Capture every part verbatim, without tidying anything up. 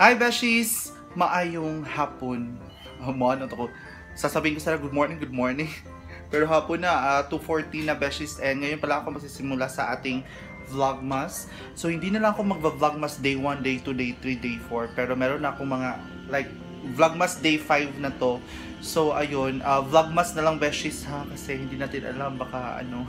Hi Beshies! Maayong hapon. Oh, man, ano to ko? Sasabihin ko sana good morning, good morning. Pero hapon na, uh, two forty na Beshies. And ngayon pala ako masisimula sa ating vlogmas. So hindi na lang ako magva-vlogmas day one, day two, day three, day four. Pero meron na akong mga like vlogmas day five na to. So ayun, uh, vlogmas na lang Beshies ha. Kasi hindi natin alam baka ano.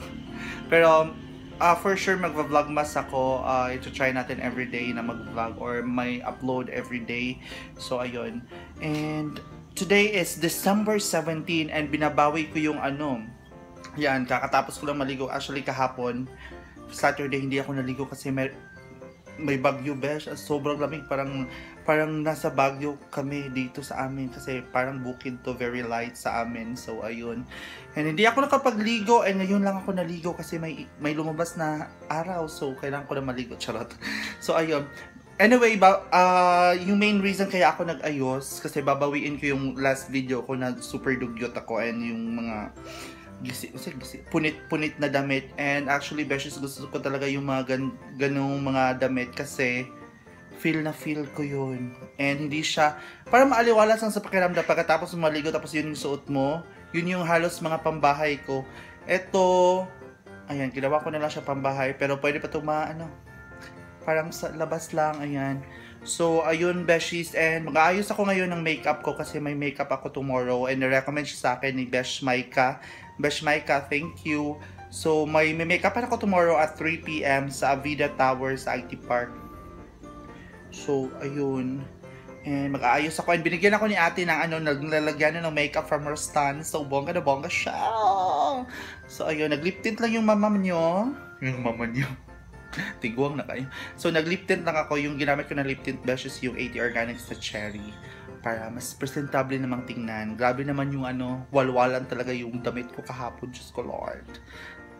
Pero um, Uh, for sure, magva-vlogmas ako. Uh, ito try natin everyday na mag-vlog or may upload everyday. So, ayun. And today is December seventeenth and binabawi ko yung ano. Yan, kakatapos ko lang maligo. Actually, kahapon, Saturday, hindi ako naligo kasi may, may bagyo, besh. Sobrang lamig. Parang, parang nasa bagyo kami dito sa amin kasi parang bukid to, very light sa amin. So, ayun. And hindi ako nakapagligo and ngayon lang ako naligo kasi may may lumabas na araw so kailangan ko na maligo, charot. So ayun. Anyway, ba, uh, yung main reason kaya ako nag-ayos kasi babawiin ko yung last video ko na super dugyot ako and yung mga gisi, gisi, punit-punit na damit and actually beshes gusto ko talaga yung mga gan, ganung mga damit kasi feel na feel ko yun and hindi siya para maaliwalas lang sa pakiramdam pagkatapos maligo tapos yun yung suot mo. Yun yung halos mga pambahay ko. Eto, ayan, ginawa ko na lang siya pambahay. Pero pwede pa itong ano, parang sa labas lang, ayan. So, ayun, Beshies. And mag-aayos ako ngayon ng makeup ko kasi may makeup ako tomorrow. And na-recommend siya sa akin ni Besh Maika. Besh Maika, thank you. So, may, may makeup pa ako tomorrow at three p m sa Avida Towers, I T Park. So, ayun. And mag-aayos ako. And binigyan ako ni ate ng ano, naglalagyan ng makeup from Rustans. So, bongga na bongga siya. So, ayun. Nag-lip tint lang yung mama nyo. Yung mama nyo. Tiguang na kayo. So, nag-lip tint lang ako. Yung ginamit ko na lip tint brushes yung eighty Organics na cherry. Para mas presentable namang tingnan. Grabe naman yung ano, walwalan talaga yung damit ko kahapon. Diyos ko, Lord.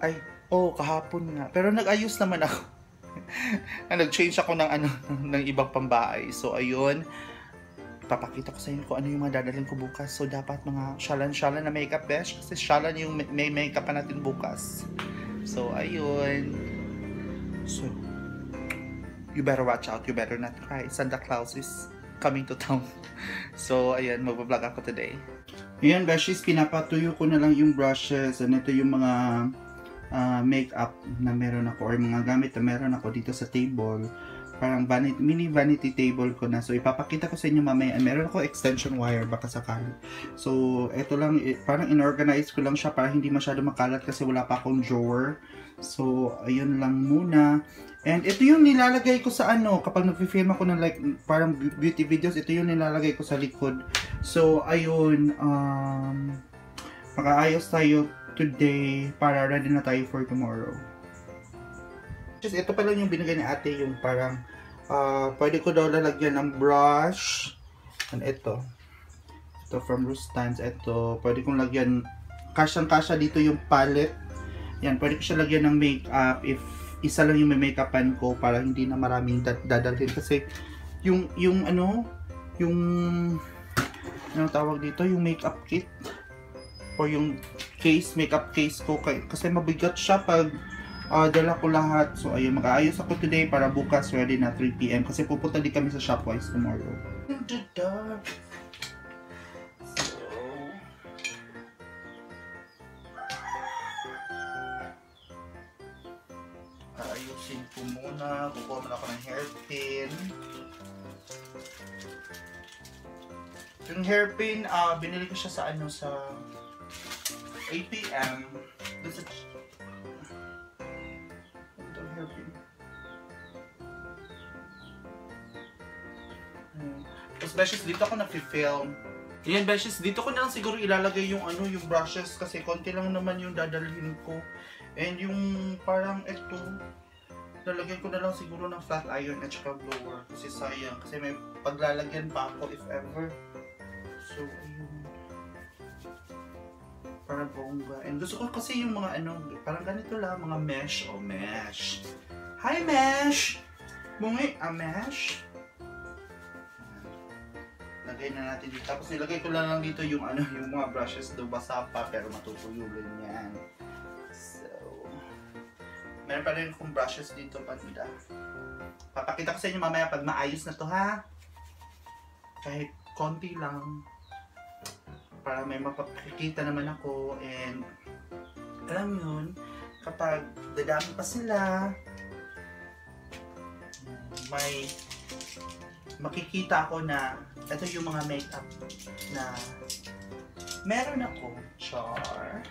Ay, oh, kahapon nga. Pero nag-ayos naman ako. Nag-change ako ng ano, ng ibang pambahay. So, ayun. Papakita ko sa inyo kung ano yung mga dadalhin ko bukas. So, dapat mga shalan-shalan na makeup, besh. Kasi shalan yung may makeup pa natin bukas. So, ayun. So, you better watch out. You better not cry. Santa Claus is coming to town. So, ayun. Magbablog ako today. Ayan, beshies. Pinapatuyo ko na lang yung brushes. And ito yung mga Uh, makeup na meron ako or mga gamit na meron ako dito sa table, parang vanity, mini vanity table ko na, so ipapakita ko sa inyo mamaya. Meron ako extension wire baka sakali, so eto lang, parang inorganize ko lang siya para hindi masyado makalat kasi wala pa akong drawer, so ayun lang muna. And ito yung nilalagay ko sa ano kapag nagfi-film ako ng like parang beauty videos, ito yung nilalagay ko sa likod. So ayun, um, makaayos tayo today para ready na tayo for tomorrow. Just ito pa lang yung binigay ni ate, yung parang uh, pwede ko daw lalagyan ng brush. And ito. Ito from Rustance. Ito. Pwede kong lagyan, kasyang-kasya dito yung palette. Yan. Pwede ko siya lagyan ng makeup if isa lang yung may makeupan ko para hindi na maraming dadalhin. Kasi yung, yung ano, yung ano tawag dito? Yung makeup kit. O yung case, makeup case ko kasi mabigat siya pag uh, dala ko lahat. So ayun, mag-aayos ako today para bukas ready na three p m kasi pupunta din kami sa Shopwise tomorrow. Ayusin ko muna, kukuha muna ako ng hairpin. Yung hairpin, uh, binili ko siya sa ano, sa eight p m This is the hairpin. Hmm. Tapos beshes, dito ako nag-film. Yan beshes, dito ko na lang siguro ilalagay yung ano, yung brushes kasi konti lang naman yung dadalhin ko. And yung parang ito, lalagyan ko na lang siguro ng flat iron at saka blower kasi sayang kasi may paglalagyan pa ako if ever. So ayun. Para bongga. And gusto ko kasi yung mga ano, parang ganito lang, mga mesh o oh, mesh. Hi mesh! Bungi, a mesh. Lagay na natin dito. Tapos nilagay ko lang lang dito yung ano, yung mga brushes do basa pa pero matutuyulin yan. So, meron pa rin akong brushes dito, panda. Papakita ko sa inyo mamaya pag maayos na to ha. kahit konti lang para may mapakikita naman ako. And alam yun, kapag dadami pa sila, may makikita ako na ito yung mga makeup na meron ako. Char!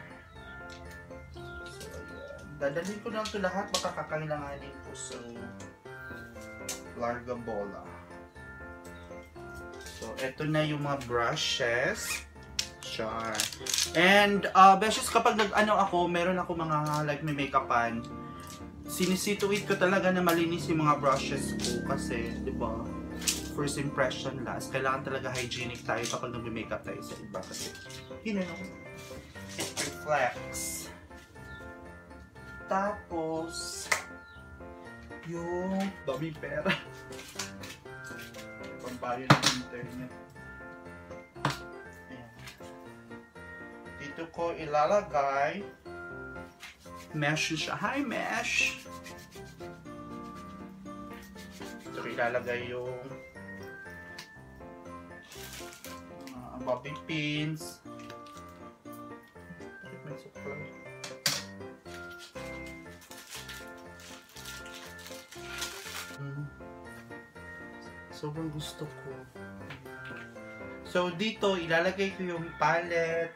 So, dadalhin ko lang ito lahat, baka kakailanganin ko. So, larga bola. So, ito na yung mga brushes. Char! And, uh, beshes, kapag nag-ano ako, meron ako mga, like, may makeupan, sinisituate ko talaga na malinis yung mga brushes ko kasi, di ba? First impression last. Kailangan talaga hygienic tayo kapag nag-makeup tayo sa iba kasi yun know, it reflects. Tapos yung dami pera pambayo ng internet. Ayan. Dito ko ilalagay mesh siya. Hi mesh! Dito ko ilalagay yung bobby pins. Mm. Sobrang gusto ko. So dito ilalagay ko yung palette,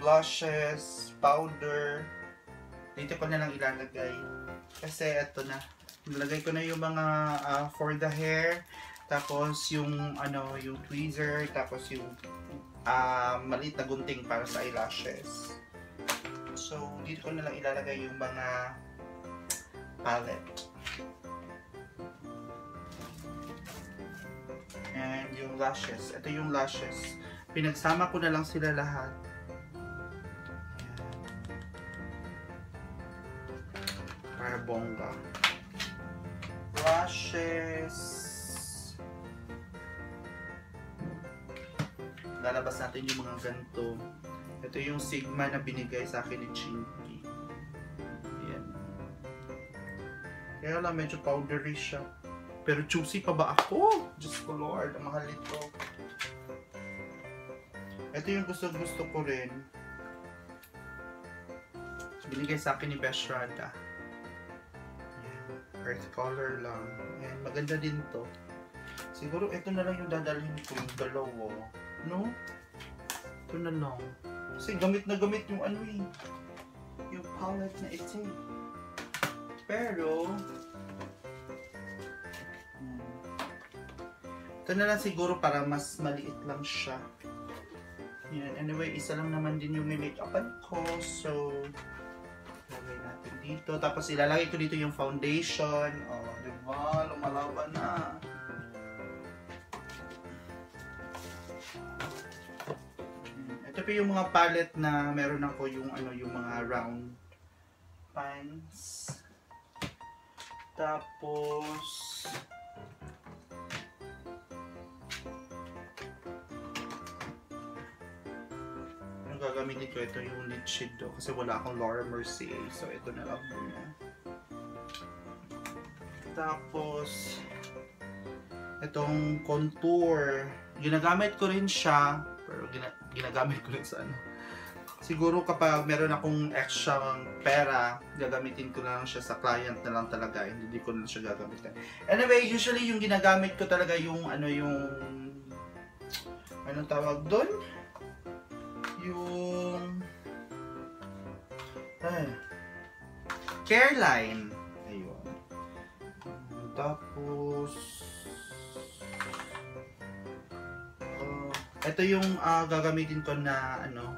blushes, powder. Dito ko na lang ilalagay kasi eto na. Ilalagay ko na yung mga uh, for the hair. Tapos yung ano, yung tweezer, tapos yung uh, maliit na gunting para sa eyelashes. So dito ko na lang ilalagay yung mga palette. And yung lashes, ito yung lashes. Pinagsama ko na lang sila lahat. Para bongga. Lashes. Lalabas natin yung mga ganito. Ito yung Sigma na binigay sa akin ni Chinky. Ayan. Kaya lang, medyo powdery siya. Pero juicy pa ba ako? Diyos ko Lord, ang mahal ito. Ito yung gusto-gusto ko rin. Binigay sa akin ni Bestrada. Earth color lang. Ayan, maganda din to. Siguro ito na lang yung dadalhin ko, yung dalawa. No? Ito na lang. Kasi gamit na gamit yung ano eh. Yung palette na ito eh. Pero, hmm. ito na lang siguro para mas maliit lang siya. Yan. Anyway, isa lang naman din yung may make-upan ko. So, ilalagay natin dito. Tapos ilalagay ko dito yung foundation. O, oh, diba? Lumalaban na. Ito pa yung mga palette na meron ako, yung ano, yung mga round pans. Tapos yung gagamitin ko, ito yung Nichido kasi wala akong Laura Mercier, so ito na lang muna. Tapos itong contour, ginagamit ko rin siya. Pero ginagamit ko rin sa ano. Siguro kapag meron akong extra pera, gagamitin ko na lang siya sa client na lang talaga. Hindi ko na siya gagamitin. Anyway, usually yung ginagamit ko talaga yung ano, yung anong tawag doon? Yung ay, Careline. Ayun. Tapos ito yung uh, gagamitin ko na ano,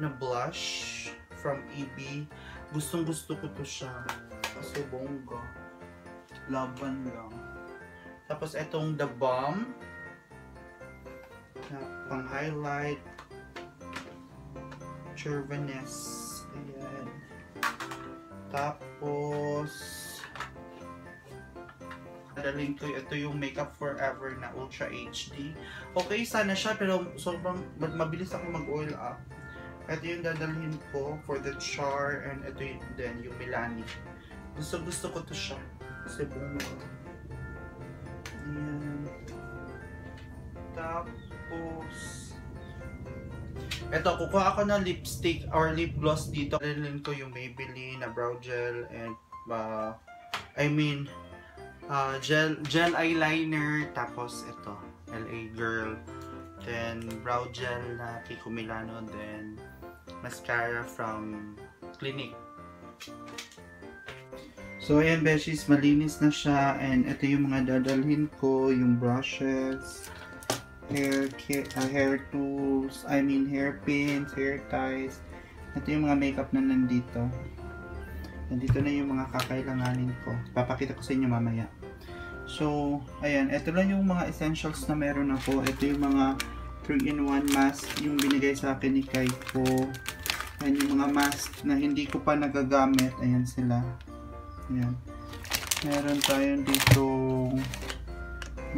na blush from E B. Gustong gusto ko to siya. Kasi bongga. Laban lang. Tapos itong The Balm. Pang highlight. Cherviness. Ayan. Tapos dadaling ko, ito yung Makeup Forever na Ultra H D. Okay, sana siya, pero sobrang mabilis ako mag-oil up. Ito yung dadalhin ko for the char, and ito yung, then yung Milani. Gusto gusto ko to siya. Kasi buong. Ayan. Tapos, eto, kukuha ako ng lipstick or lip gloss dito. Dalhin ko yung Maybelline na brow gel and, uh, I mean, uh, gel, gel eyeliner. Tapos, eto, L A Girl. Then, brow gel na Kiko Milano. Then, mascara from Clinique. So, ayan, beshies, malinis na siya. And ito yung mga dadalhin ko, yung brushes, hair, uh, hair tools, I mean, hair pins, hair ties. Ito yung mga makeup na nandito. Nandito na yung mga kakailanganin ko. Papakita ko sa inyo mamaya. So, ayan, ito lang yung mga essentials na meron ako. Ito yung mga three in one mask, yung binigay sa akin ni Kai ko. Ayan, yung mga mask na hindi ko pa nagagamit. Ayan sila. Ayan. Meron tayong dito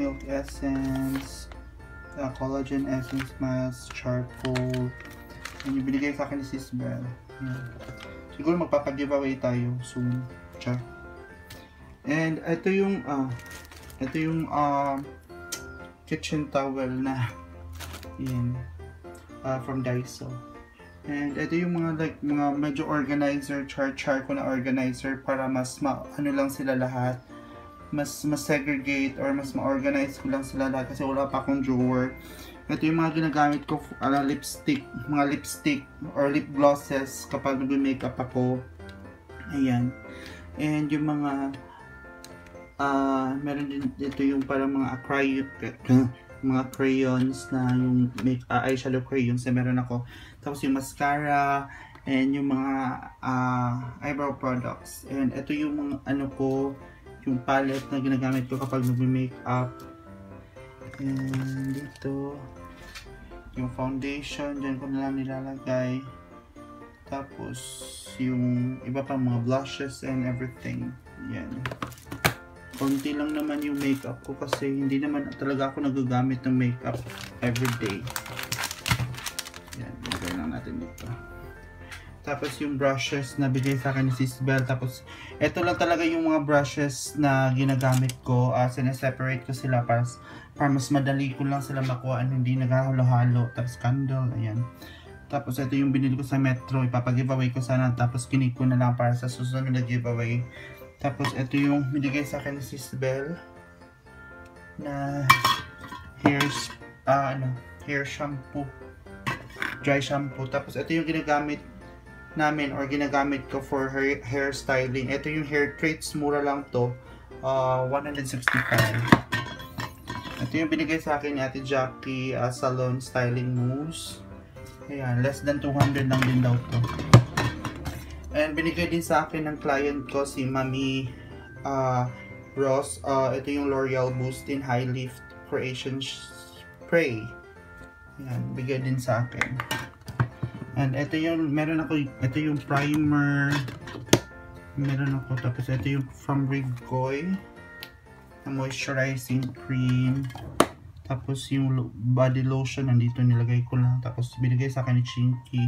Milk Essence, uh, Collagen Essence Mask, Charcoal. Ayan yung binigay sa akin ni Sisbel. Ayan. Siguro magpapag-giveaway tayo soon. Char. And ito yung uh, ito yung uh, kitchen towel na ayan, uh, from Daiso. And ito yung mga like mga medyo organizer, char-char ko na organizer para mas ma ano lang sila lahat. Mas ma-segregate or mas ma-organize ko lang sila lahat kasi wala pa akong drawer. Ito yung mga ginagamit ko ala lipstick, mga lipstick or lip glosses kapag nag-makeup ako. Ayan. And yung mga uh, meron din dito yung parang mga acrylic mga crayons na yung make, uh, eyeshadow crayons na meron ako. Tapos yung mascara and yung mga uh, eyebrow products. And ito yung mga ano ko, yung palette na ginagamit ko kapag nag-makeup. And dito yung foundation, dyan ko na lang nilalagay. Tapos yung iba pang mga blushes and everything. Yan. Konti lang naman yung makeup ko kasi hindi naman talaga ako nagagamit ng makeup everyday. Yan, magay lang natin dito. Tapos yung brushes na bigay sa akin ni Sisbel. Tapos, eto lang talaga yung mga brushes na ginagamit ko. Uh, sineseparate ko sila para, para mas madali ko lang sila makuha. Hindi nagahalo-halo. Tapos candle, ayan. Tapos ito yung binili ko sa Metro. Ipapag-giveaway ko sana. Tapos kinik ko na lang para sa susunod na giveaway. Tapos, ito yung binigay sa akin ni Sisbel na hair, uh, ano, hair shampoo, dry shampoo. Tapos, ito yung ginagamit namin or ginagamit ko for hair, hair styling. Ito yung hair treats, mura lang to, uh, one sixty-five. Ito yung binigay sa akin ni Ate Jackie, uh, salon styling mousse. Ayan, less than two hundred lang din daw to. And binigay din sa akin ng client ko si Mami, uh, Ross. Uh, ito yung L'Oreal Boost in High Lift Creation Spray. Ayan, bigay din sa akin. And ito yung, meron ako, ito yung primer. Meron ako, tapos ito yung from Rigcoy. Na moisturizing cream. Tapos yung body lotion, nandito nilagay ko lang. Tapos binigay sa akin ni Chinky.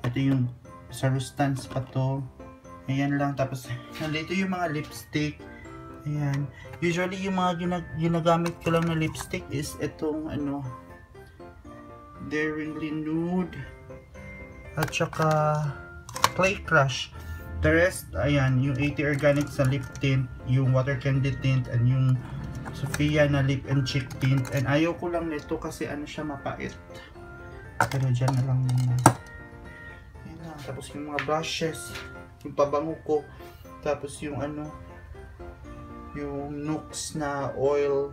Ito yung sa Rustance pa to. Ayan lang. Tapos, nandito yung mga lipstick. Ayan. Usually, yung mga ginag ginagamit ko lang na lipstick is itong, ano, Daringly Nude. At saka, Clay Crush. The rest, ayan, yung eighty Organics na lip tint, yung Water Candy tint, and yung Sophia na lip and cheek tint. And ayaw ko lang nito kasi ano siya, mapait. Pero dyan na lang muna. Tapos yung mga brushes, yung pabango ko, tapos yung ano, yung Nooks na oil,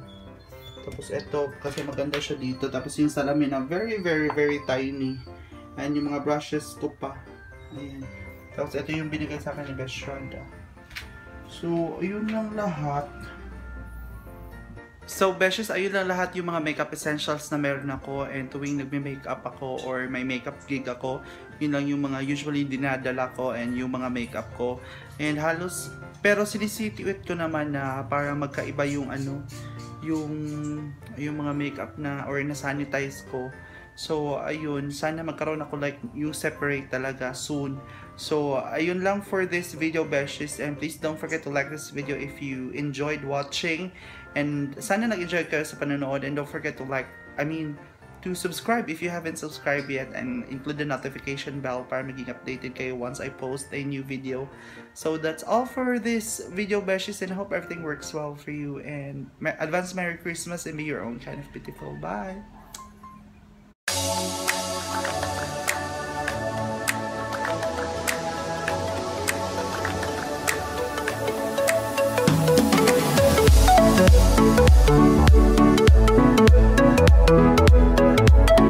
tapos eto, kasi maganda siya dito, tapos yung salamin na very very very tiny, and yung mga brushes ko pa, ayan, tapos eto yung binigay sa akin ni Bestrada. So, yun lang lahat. So, beshes, ayun lang lahat yung mga makeup essentials na meron ako. And tuwing nagme-makeup ako or may makeup gig ako, yun lang yung mga usually dinadala ko and yung mga makeup ko. And halos, pero sinisituate ko naman na para magkaiba yung ano, yung, yung mga makeup na or na-sanitize ko. So, ayun, sana magkaroon ako like yung separate talaga soon. So, ayun lang for this video, beshes. And please don't forget to like this video if you enjoyed watching. And sana nag-enjoy kayo sa panonood. And don't forget to like I mean, to subscribe if you haven't subscribed yet, and include the notification bell para maging updated kayo once I post a new video. So that's all for this video, beshies, and I hope everything works well for you, and advance Merry Christmas and be your own kind of beautiful. Bye!